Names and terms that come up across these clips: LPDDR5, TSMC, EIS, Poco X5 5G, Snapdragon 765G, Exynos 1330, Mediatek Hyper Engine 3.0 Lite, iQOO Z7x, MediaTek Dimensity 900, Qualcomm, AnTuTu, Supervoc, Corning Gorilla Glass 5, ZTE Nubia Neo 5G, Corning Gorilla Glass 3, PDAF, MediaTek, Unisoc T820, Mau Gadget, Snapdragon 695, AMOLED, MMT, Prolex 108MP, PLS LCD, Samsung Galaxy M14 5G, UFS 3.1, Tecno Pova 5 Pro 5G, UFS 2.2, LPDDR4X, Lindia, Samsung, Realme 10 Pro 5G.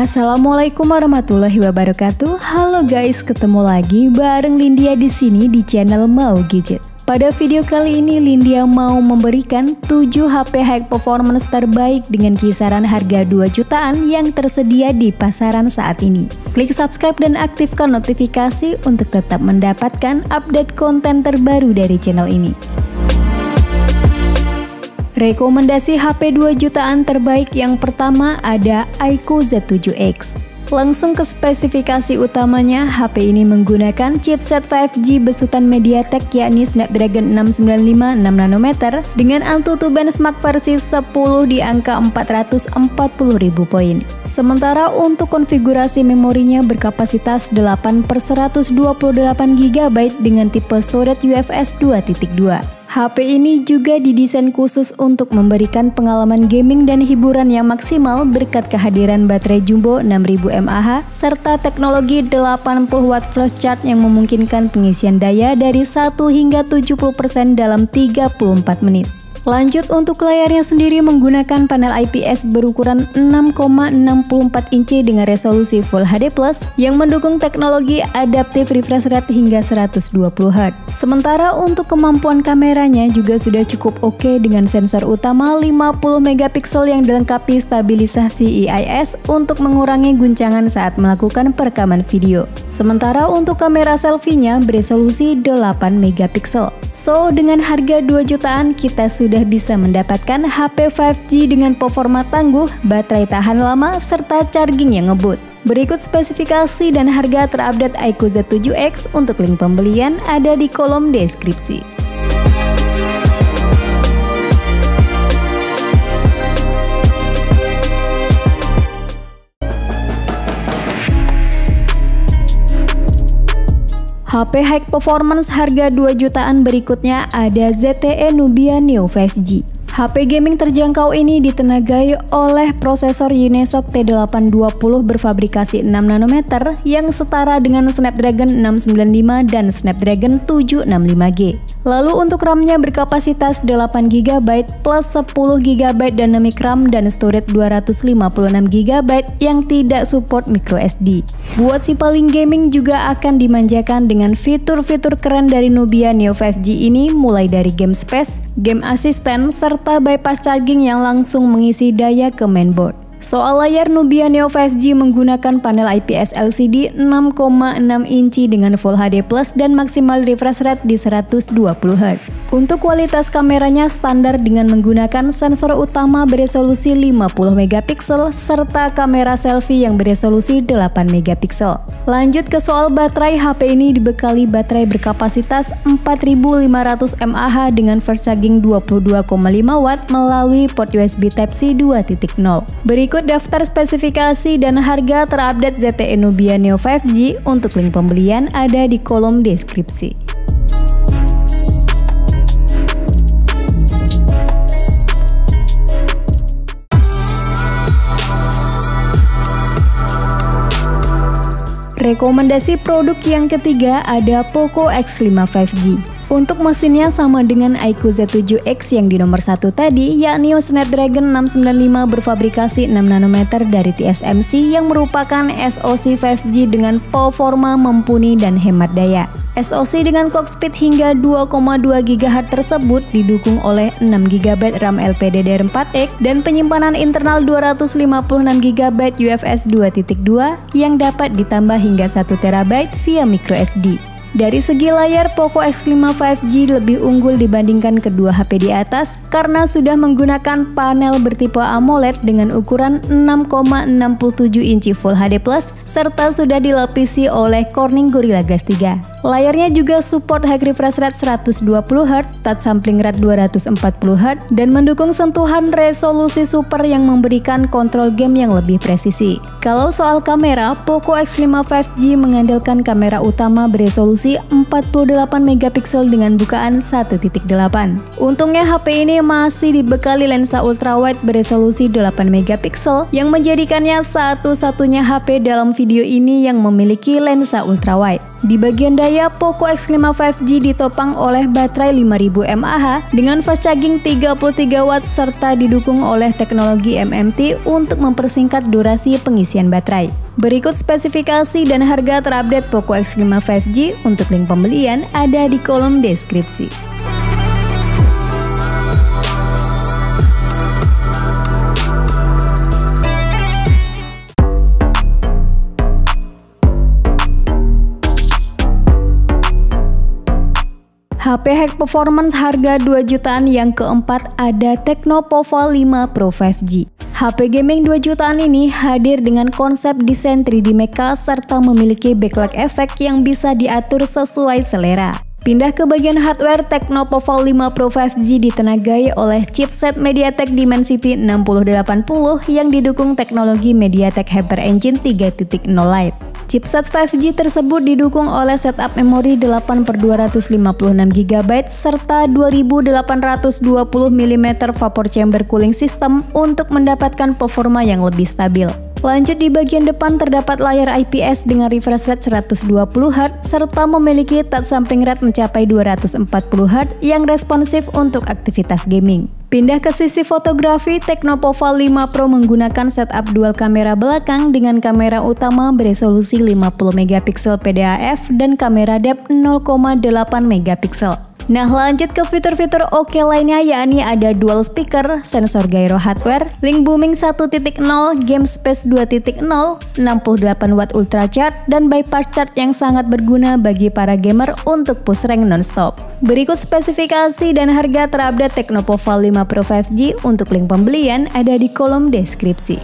Assalamualaikum warahmatullahi wabarakatuh. Halo guys, ketemu lagi bareng Lindia di sini di channel Mau Gadget. Pada video kali ini Lindia mau memberikan 7 HP high performance terbaik dengan kisaran harga 2 jutaan yang tersedia di pasaran saat ini. Klik subscribe dan aktifkan notifikasi untuk tetap mendapatkan update konten terbaru dari channel ini. Rekomendasi HP 2 jutaan terbaik yang pertama ada iQOO Z7x. Langsung ke spesifikasi utamanya, HP ini menggunakan chipset 5G besutan MediaTek yakni Snapdragon 695 6nm dengan AnTuTu benchmark versi 10 di angka 440.000 poin. Sementara untuk konfigurasi memorinya berkapasitas 8/128GB dengan tipe storage UFS 2.2. HP ini juga didesain khusus untuk memberikan pengalaman gaming dan hiburan yang maksimal berkat kehadiran baterai jumbo 6000 mAh serta teknologi 80W flash charge yang memungkinkan pengisian daya dari 1 hingga 70% dalam 34 menit. Lanjut untuk layarnya sendiri menggunakan panel IPS berukuran 6,64 inci dengan resolusi Full HD+ yang mendukung teknologi adaptive refresh rate hingga 120Hz. Sementara untuk kemampuan kameranya juga sudah cukup oke dengan sensor utama 50MP yang dilengkapi stabilisasi EIS untuk mengurangi guncangan saat melakukan perekaman video. Sementara untuk kamera selfie-nya beresolusi 8MP. So, dengan harga 2 jutaan kita sudah bisa mendapatkan HP 5G dengan performa tangguh, baterai tahan lama, serta charging yang ngebut. Berikut spesifikasi dan harga terupdate iQOO Z7X. Untuk link pembelian ada di kolom deskripsi. HP high performance harga 2 jutaan berikutnya ada ZTE Nubia Neo 5G. HP gaming terjangkau ini ditenagai oleh prosesor Unisoc T820 berfabrikasi 6nm yang setara dengan Snapdragon 695 dan Snapdragon 765G. Lalu untuk RAM-nya berkapasitas 8GB plus 10GB dynamic RAM dan storage 256GB yang tidak support microSD. Buat si paling gaming juga akan dimanjakan dengan fitur-fitur keren dari Nubia Neo 5G ini, mulai dari game space, game assistant, serta bypass charging yang langsung mengisi daya ke mainboard. Soal layar, Nubia Neo 5G menggunakan panel IPS LCD 6,6 inci dengan Full HD+ dan maksimal refresh rate di 120Hz. Untuk kualitas kameranya standar dengan menggunakan sensor utama beresolusi 50MP serta kamera selfie yang beresolusi 8MP. Lanjut ke soal baterai, HP ini dibekali baterai berkapasitas 4500 mAh dengan fast charging 22,5W melalui port USB Type-C 2.0. Berikut daftar spesifikasi dan harga terupdate ZTE Nubia Neo 5G. Untuk link pembelian ada di kolom deskripsi. Rekomendasi produk yang ketiga ada Poco X5 5G. Untuk mesinnya sama dengan iQOO Z7X yang di nomor 1 tadi, yakni Snapdragon 695 berfabrikasi 6nm dari TSMC yang merupakan SoC 5G dengan performa mumpuni dan hemat daya. SoC dengan clock speed hingga 2,2 GHz tersebut didukung oleh 6GB RAM LPDDR4X dan penyimpanan internal 256GB UFS 2.2 yang dapat ditambah hingga 1TB via microSD. Dari segi layar, Poco X5 5G lebih unggul dibandingkan kedua HP di atas karena sudah menggunakan panel bertipe AMOLED dengan ukuran 6,67 inci Full HD+ serta sudah dilapisi oleh Corning Gorilla Glass 3. Layarnya juga support high refresh rate 120Hz, touch sampling rate 240Hz, dan mendukung sentuhan resolusi super yang memberikan kontrol game yang lebih presisi. Kalau soal kamera, Poco X5 5G mengandalkan kamera utama beresolusi 48MP dengan bukaan 1.8. Untungnya HP ini masih dibekali lensa ultrawide beresolusi 8MP yang menjadikannya satu-satunya HP dalam video ini yang memiliki lensa ultrawide. Di bagian daya daya Poco X5 5G ditopang oleh baterai 5000 mAh dengan fast charging 33 Watt serta didukung oleh teknologi MMT untuk mempersingkat durasi pengisian baterai. Berikut spesifikasi dan harga terupdate Poco X5 5G, untuk link pembelian ada di kolom deskripsi. HP high performance harga 2 jutaan yang keempat ada Tecno Pova 5 Pro 5G. HP gaming 2 jutaan ini hadir dengan konsep desain 3D mecha serta memiliki backlight efek yang bisa diatur sesuai selera. Pindah ke bagian hardware, Tecno Pova 5 Pro 5G ditenagai oleh chipset MediaTek Dimensity 6080 yang didukung teknologi MediaTek Hyper Engine 3.0 Lite. Chipset 5G tersebut didukung oleh setup memori 8/256GB serta 2820mm vapor chamber cooling system untuk mendapatkan performa yang lebih stabil. Lanjut, di bagian depan terdapat layar IPS dengan refresh rate 120Hz serta memiliki touch sampling rate mencapai 240Hz yang responsif untuk aktivitas gaming. Pindah ke sisi fotografi, Tecno Pova 5 Pro menggunakan setup dual kamera belakang dengan kamera utama beresolusi 50MP PDAF dan kamera depth 0,8MP. Nah, lanjut ke fitur-fitur oke lainnya, yakni ada dual speaker, sensor gyro hardware, link booming 1.0, game space 2.0, 68W ultra charge, dan bypass charge yang sangat berguna bagi para gamer untuk push rank non-stop. Berikut spesifikasi dan harga terupdate Tecno Pova 5 Pro 5G, untuk link pembelian ada di kolom deskripsi.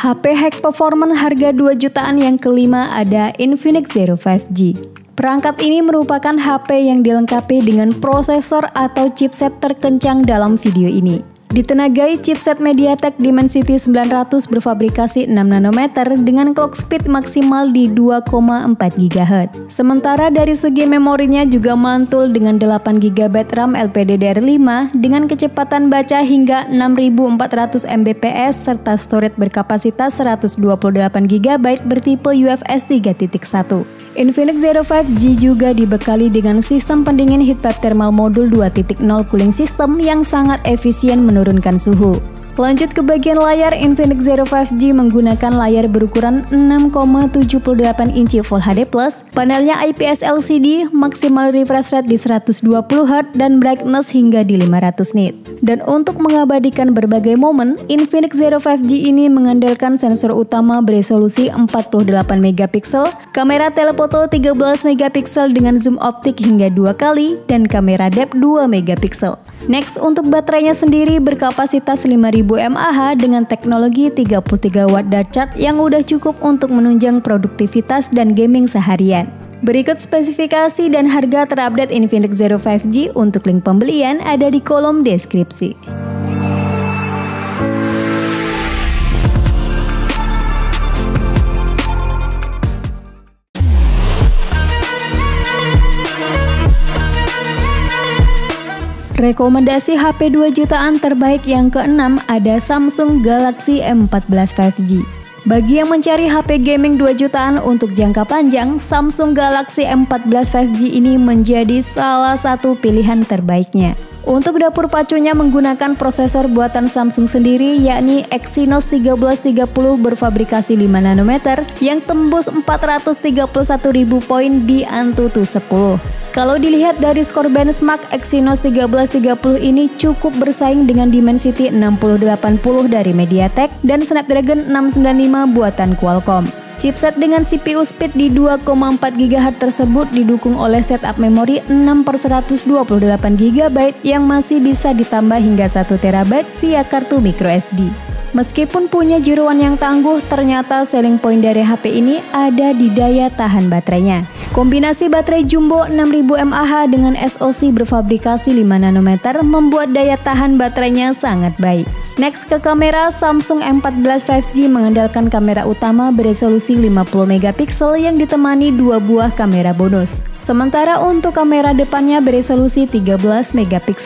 HP high performance harga 2 jutaan yang kelima ada Infinix Zero 5G. Perangkat ini merupakan HP yang dilengkapi dengan prosesor atau chipset terkencang dalam video ini. Ditenagai chipset MediaTek Dimensity 900 berfabrikasi 6nm dengan clock speed maksimal di 2,4GHz. Sementara dari segi memorinya juga mantul dengan 8GB RAM LPDDR5 dengan kecepatan baca hingga 6400 Mbps serta storage berkapasitas 128GB bertipe UFS 3.1. Infinix Zero 5G juga dibekali dengan sistem pendingin heatpipe thermal modul 2.0 cooling system yang sangat efisien menurunkan suhu. Lanjut ke bagian layar, Infinix Zero 5G menggunakan layar berukuran 6,78 inci Full HD+, panelnya IPS LCD, maksimal refresh rate di 120Hz dan brightness hingga di 500 nit. Dan untuk mengabadikan berbagai momen, Infinix Zero 5G ini mengandalkan sensor utama beresolusi 48MP, kamera telefoto 13MP dengan zoom optik hingga 2 kali, dan kamera depth 2MP. Next, untuk baterainya sendiri berkapasitas 5000 mAh dengan teknologi 33W dark charge yang udah cukup untuk menunjang produktivitas dan gaming seharian. Berikut spesifikasi dan harga terupdate Infinix Zero 5G, untuk link pembelian ada di kolom deskripsi. Rekomendasi HP 2 jutaan terbaik yang ke-6 ada Samsung Galaxy M14 5G. Bagi yang mencari HP gaming 2 jutaan untuk jangka panjang, Samsung Galaxy M14 5G ini menjadi salah satu pilihan terbaiknya. Untuk dapur pacunya menggunakan prosesor buatan Samsung sendiri, yakni Exynos 1330 berfabrikasi 5nm yang tembus 431.000 poin di AnTuTu 10. Kalau dilihat dari skor benchmark, Exynos 1330 ini cukup bersaing dengan Dimensity 6080 dari MediaTek dan Snapdragon 695 buatan Qualcomm. Chipset dengan CPU speed di 2,4GHz tersebut didukung oleh setup memori 6/128GB yang masih bisa ditambah hingga 1TB via kartu microSD. Meskipun punya jeruan yang tangguh, ternyata selling point dari HP ini ada di daya tahan baterainya. Kombinasi baterai jumbo 6000 mAh dengan SoC berfabrikasi 5nm membuat daya tahan baterainya sangat baik. Next ke kamera, Samsung M14 5G mengandalkan kamera utama beresolusi 50MP yang ditemani dua buah kamera bonus. Sementara untuk kamera depannya beresolusi 13MP.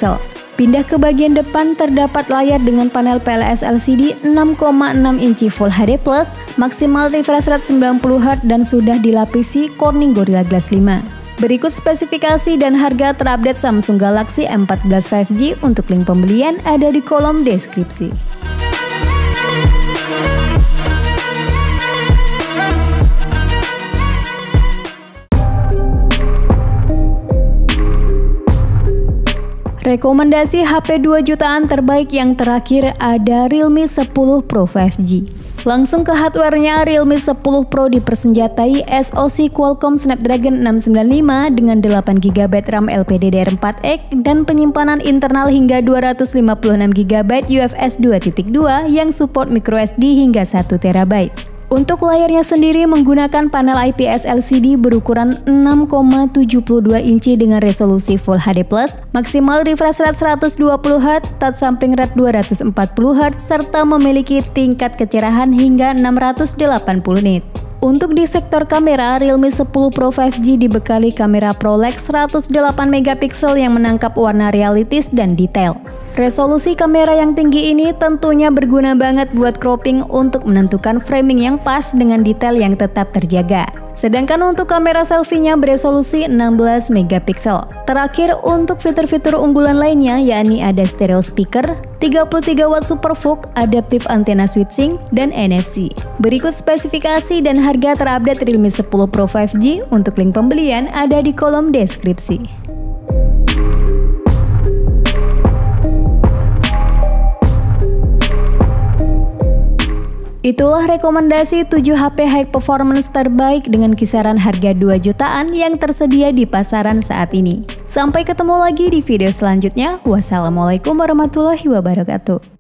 Pindah ke bagian depan, terdapat layar dengan panel PLS LCD 6,6 inci Full HD+, maksimal refresh rate 90Hz dan sudah dilapisi Corning Gorilla Glass 5. Berikut spesifikasi dan harga terupdate Samsung Galaxy M14 5G. Untuk link pembelian ada di kolom deskripsi. Rekomendasi HP 2 jutaan terbaik yang terakhir ada Realme 10 Pro 5G. Langsung ke hardwarenya, Realme 10 Pro dipersenjatai SoC Qualcomm Snapdragon 695 dengan 8GB RAM LPDDR4X dan penyimpanan internal hingga 256GB UFS 2.2 yang support microSD hingga 1TB. Untuk layarnya sendiri menggunakan panel IPS LCD berukuran 6,72 inci dengan resolusi Full HD+, maksimal refresh rate 120Hz, touch samping rate 240Hz, serta memiliki tingkat kecerahan hingga 680 nit. Untuk di sektor kamera, Realme 10 Pro 5G dibekali kamera Prolex 108MP yang menangkap warna realistis dan detail. Resolusi kamera yang tinggi ini tentunya berguna banget buat cropping untuk menentukan framing yang pas dengan detail yang tetap terjaga. Sedangkan untuk kamera selfie-nya beresolusi 16MP. Terakhir, untuk fitur-fitur unggulan lainnya yakni ada stereo speaker, 33W Supervoc, adaptive antenna switching, dan NFC. Berikut spesifikasi dan harga terupdate Realme 10 Pro 5G. Untuk link pembelian ada di kolom deskripsi. Itulah rekomendasi 7 HP high performance terbaik dengan kisaran harga 2 jutaan yang tersedia di pasaran saat ini. Sampai ketemu lagi di video selanjutnya. Wassalamualaikum warahmatullahi wabarakatuh.